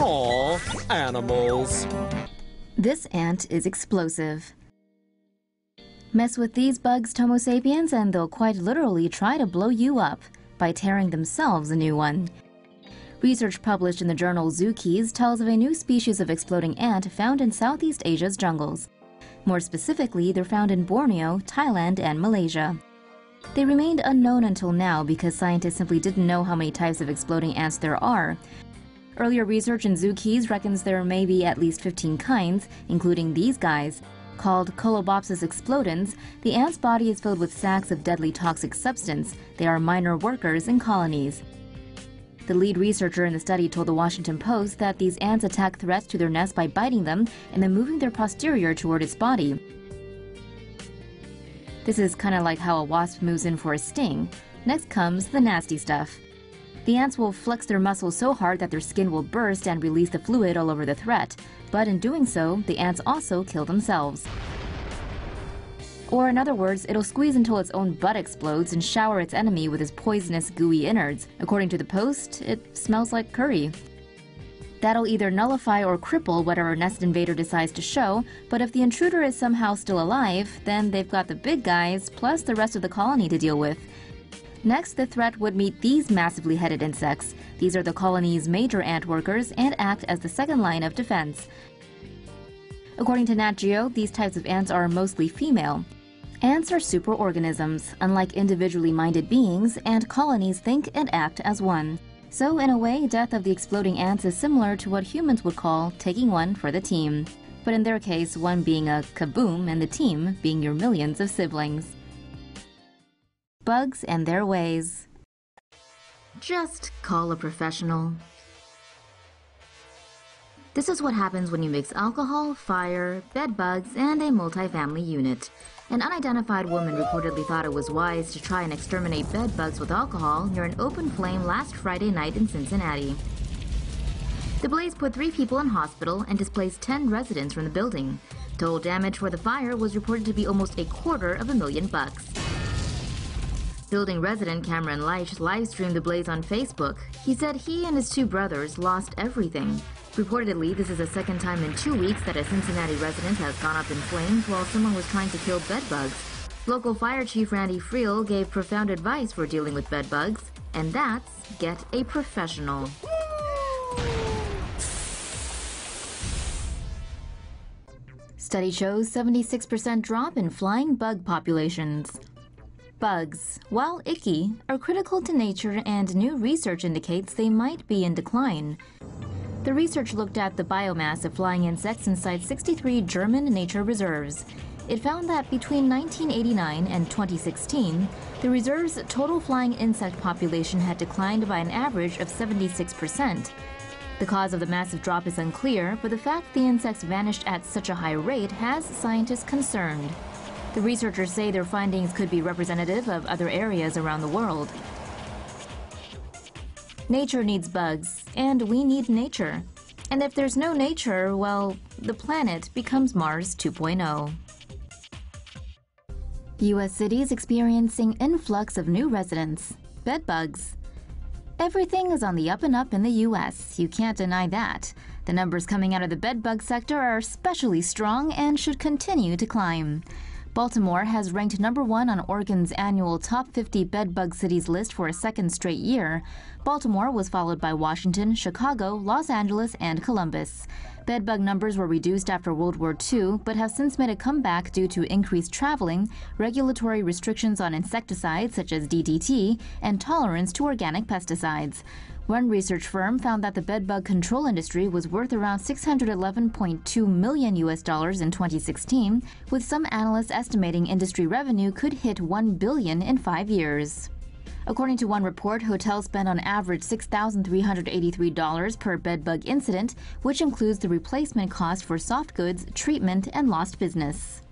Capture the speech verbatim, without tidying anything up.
Aw, animals. This ant is explosive. Mess with these bugs, Homo sapiens, and they'll quite literally try to blow you up by tearing themselves a new one. Research published in the journal ZooKeys tells of a new species of exploding ant found in Southeast Asia's jungles. More specifically, they're found in Borneo, Thailand, and Malaysia. They remained unknown until now because scientists simply didn't know how many types of exploding ants there are. Earlier research in ZooKeys reckons there may be at least fifteen kinds, including these guys. Called Colobopsis explodens, the ant's body is filled with sacks of deadly toxic substance. They are minor workers in colonies. The lead researcher in the study told the Washington Post that these ants attack threats to their nest by biting them and then moving their posterior toward its body. This is kind of like how a wasp moves in for a sting. Next comes the nasty stuff. The ants will flex their muscles so hard that their skin will burst and release the fluid all over the threat. But in doing so, the ants also kill themselves. Or in other words, it'll squeeze until its own butt explodes and shower its enemy with its poisonous, gooey innards. According to the Post, it smells like curry. That'll either nullify or cripple whatever nest invader decides to show, but if the intruder is somehow still alive, then they've got the big guys plus the rest of the colony to deal with. Next, the threat would meet these massively headed insects. These are the colony's major ant workers and act as the second line of defense. According to Nat Geo, these types of ants are mostly female. Ants are superorganisms. Unlike individually minded beings, ant colonies think and act as one. So in a way, death of the exploding ants is similar to what humans would call taking one for the team. But in their case, one being a kaboom and the team being your millions of siblings. Bugs and their ways. Just call a professional. This is what happens when you mix alcohol, fire, bed bugs, and a multifamily unit. An unidentified woman reportedly thought it was wise to try and exterminate bed bugs with alcohol near an open flame last Friday night in Cincinnati. The blaze put three people in hospital and displaced ten residents from the building. Total damage for the fire was reported to be almost a quarter of a million bucks. Building resident Cameron Leisch live-streamed the blaze on Facebook. He said he and his two brothers lost everything. Reportedly, this is the second time in two weeks that a Cincinnati resident has gone up in flames while someone was trying to kill bedbugs. Local fire chief Randy Friel gave profound advice for dealing with bedbugs, and that's get a professional. Study shows seventy-six percent drop in flying bug populations. Bugs, while icky, are critical to nature, and new research indicates they might be in decline. The research looked at the biomass of flying insects inside sixty-three German nature reserves. It found that between nineteen eighty-nine and twenty sixteen, the reserve's total flying insect population had declined by an average of seventy-six percent. The cause of the massive drop is unclear, but the fact the insects vanished at such a high rate has scientists concerned. The researchers say their findings could be representative of other areas around the world. Nature needs bugs, and we need nature. And if there's no nature, well, the planet becomes Mars two point oh. U S cities experiencing influx of new residents. Bedbugs. Everything is on the up and up in the U S. You can't deny that. The numbers coming out of the bedbug sector are especially strong and should continue to climb. Baltimore has ranked number one on Oregon's annual Top fifty Bedbug Cities list for a second straight year. Baltimore was followed by Washington, Chicago, Los Angeles, and Columbus. Bedbug numbers were reduced after World War Two, but have since made a comeback due to increased traveling, regulatory restrictions on insecticides such as D D T, and tolerance to organic pesticides. One research firm found that the bedbug control industry was worth around six hundred eleven point two million U S dollars in twenty sixteen, with some analysts estimating industry revenue could hit one billion dollars in five years. According to one report, hotels spend on average six thousand three hundred eighty-three dollars per bedbug incident, which includes the replacement cost for soft goods, treatment, and lost business.